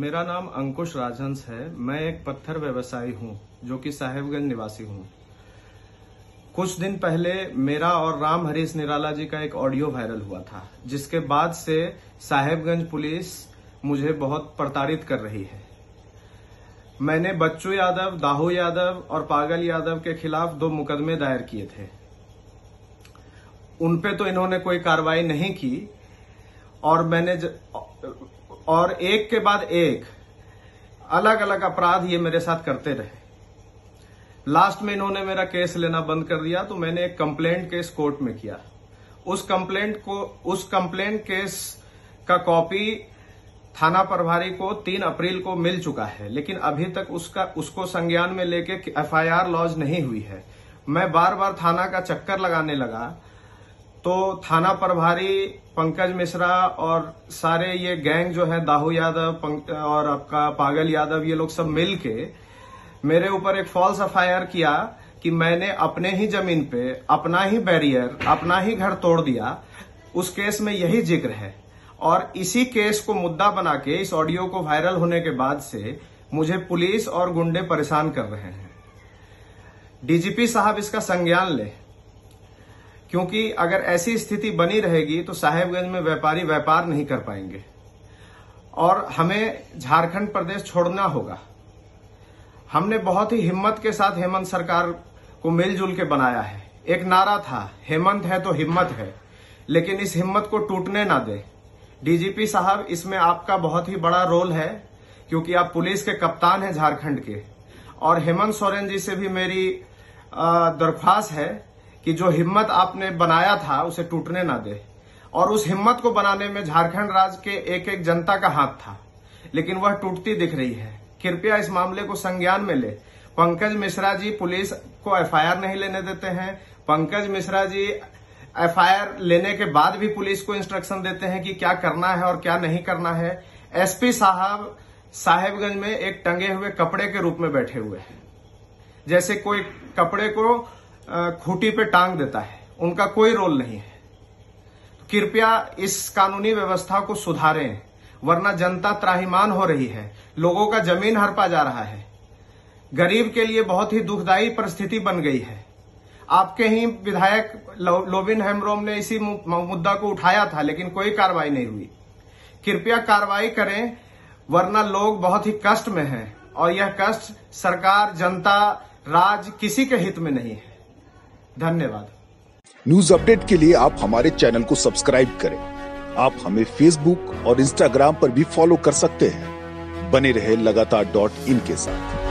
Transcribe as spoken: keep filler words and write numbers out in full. मेरा नाम अंकुश राजंस है। मैं एक पत्थर व्यवसायी हूँ जो कि साहेबगंज निवासी हूँ। कुछ दिन पहले मेरा और राम हरीश निराला जी का एक ऑडियो वायरल हुआ था, जिसके बाद से साहेबगंज पुलिस मुझे बहुत प्रताड़ित कर रही है। मैंने बच्चू यादव, दाहू यादव और पागल यादव के खिलाफ दो मुकदमे दायर किए थे। उन पे तो इन्होंने कोई कार्रवाई नहीं की और मैंने ज... और एक के बाद एक अलग अलग अपराध ये मेरे साथ करते रहे। लास्ट में इन्होंने मेरा केस लेना बंद कर दिया, तो मैंने एक कंप्लेंट केस कोर्ट में किया। उस कंप्लेंट को उस कंप्लेंट केस का कॉपी थाना प्रभारी को तीन अप्रैल को मिल चुका है, लेकिन अभी तक उसका उसको संज्ञान में लेके एफ आई आर लॉज नहीं हुई है। मैं बार बार थाना का चक्कर लगाने लगा तो थाना प्रभारी पंकज मिश्रा और सारे ये गैंग जो है, दाहू यादव और आपका पागल यादव, ये लोग सब मिल के मेरे ऊपर एक फॉल्स एफ आई आर किया कि मैंने अपने ही जमीन पे अपना ही बैरियर, अपना ही घर तोड़ दिया। उस केस में यही जिक्र है और इसी केस को मुद्दा बना के इस ऑडियो को वायरल होने के बाद से मुझे पुलिस और गुंडे परेशान कर रहे हैं। डी जी पी साहब इसका संज्ञान ले, क्योंकि अगर ऐसी स्थिति बनी रहेगी तो साहेबगंज में व्यापारी व्यापार नहीं कर पाएंगे और हमें झारखंड प्रदेश छोड़ना होगा। हमने बहुत ही हिम्मत के साथ हेमंत सरकार को मिलजुल के बनाया है। एक नारा था, हेमंत है तो हिम्मत है, लेकिन इस हिम्मत को टूटने ना दे। डी जी पी साहब, इसमें आपका बहुत ही बड़ा रोल है, क्योंकि आप पुलिस के कप्तान हैं झारखंड के। और हेमंत सोरेन जी से भी मेरी दरख्वास्त है कि जो हिम्मत आपने बनाया था उसे टूटने ना दे। और उस हिम्मत को बनाने में झारखंड राज्य के एक एक जनता का हाथ था, लेकिन वह टूटती दिख रही है। कृपया इस मामले को संज्ञान में ले। पंकज मिश्रा जी पुलिस को एफ आई आर नहीं लेने देते हैं। Pankaj Mishra ji F I R लेने के बाद भी पुलिस को इंस्ट्रक्शन देते हैं कि क्या करना है और क्या नहीं करना है। एस पी साहब साहेबगंज में एक टंगे हुए कपड़े के रूप में बैठे हुए हैं, जैसे कोई कपड़े को खूंटी पे टांग देता है। उनका कोई रोल नहीं है। कृपया इस कानूनी व्यवस्था को सुधारें, वरना जनता त्राहिमाम हो रही है। लोगों का जमीन हड़पा जा रहा है। गरीब के लिए बहुत ही दुखदायी परिस्थिति बन गई है। आपके ही विधायक लोबिन हैम्रोम ने इसी मुद्दा को उठाया था, लेकिन कोई कार्रवाई नहीं हुई। कृपया कार्रवाई करें, वरना लोग बहुत ही कष्ट में हैं और यह कष्ट सरकार, जनता, राज्य किसी के हित में नहीं है। धन्यवाद। न्यूज अपडेट के लिए आप हमारे चैनल को सब्सक्राइब करें। आप हमें फेसबुक और इंस्टाग्राम पर भी फॉलो कर सकते हैं। बने रहे लगातार डॉट इन के साथ।